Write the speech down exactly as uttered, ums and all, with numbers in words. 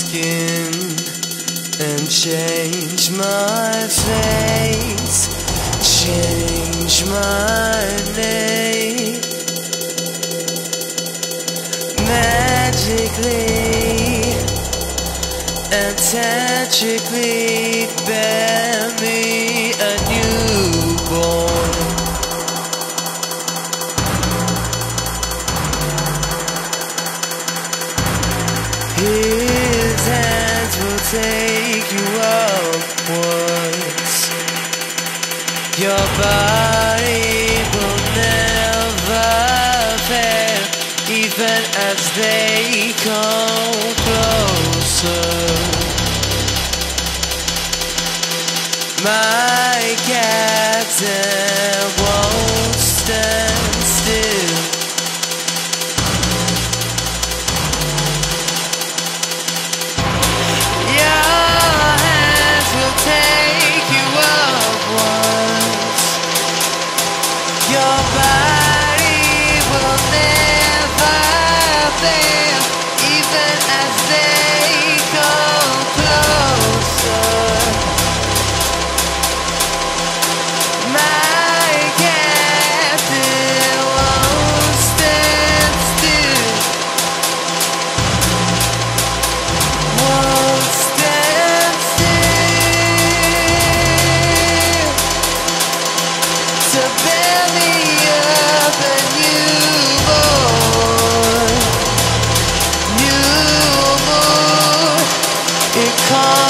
skin and change my face, change my name. Magically and tragically bear me a newborn. His hands will take you upwards. Your body will never fail, even as they come closer. My captain won't stand still. Come